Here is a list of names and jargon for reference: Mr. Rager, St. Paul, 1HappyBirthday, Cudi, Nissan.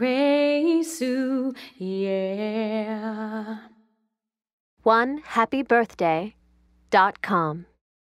Yesu, yeah. 1HappyBirthday.com